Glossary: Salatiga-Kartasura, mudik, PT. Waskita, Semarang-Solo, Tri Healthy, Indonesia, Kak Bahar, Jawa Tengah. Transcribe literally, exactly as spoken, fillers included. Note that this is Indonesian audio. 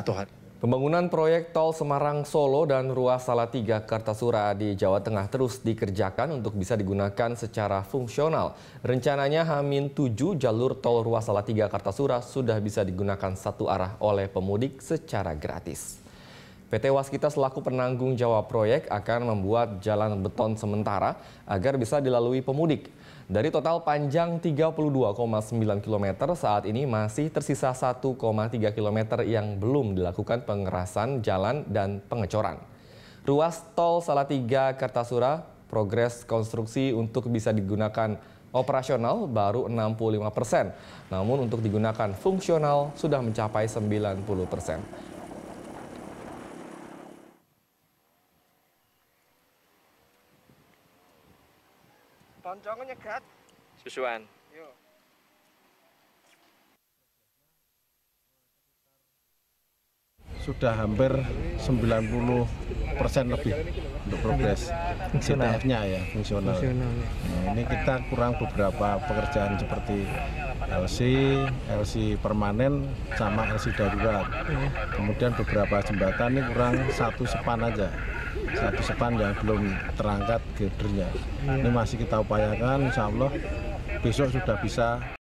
atau hari. Pembangunan proyek tol Semarang-Solo dan ruas Salatiga-Kartasura di Jawa Tengah terus dikerjakan untuk bisa digunakan secara fungsional. Rencananya H minus tujuh jalur tol ruas Salatiga-Kartasura sudah bisa digunakan satu arah oleh pemudik secara gratis. P T. Waskita selaku penanggung jawab proyek akan membuat jalan beton sementara agar bisa dilalui pemudik. Dari total panjang tiga puluh dua koma sembilan kilometer saat ini masih tersisa satu koma tiga kilometer yang belum dilakukan pengerasan jalan dan pengecoran. Ruas tol Salatiga-Kartasura progres konstruksi untuk bisa digunakan operasional baru enam puluh lima persen. Namun untuk digunakan fungsional sudah mencapai sembilan puluh persen. Tonjong nyegat susuan. Yo. Sudah hampir sembilan puluh persen lebih untuk progres C T F-nya ya, fungsional. Nah, ini kita kurang beberapa pekerjaan seperti L C, L C permanen sama L C darurat. Kemudian beberapa jembatan ini kurang satu sepan aja. Satu sepan yang belum terangkat girdernya. Ini masih kita upayakan, insya Allah besok sudah bisa.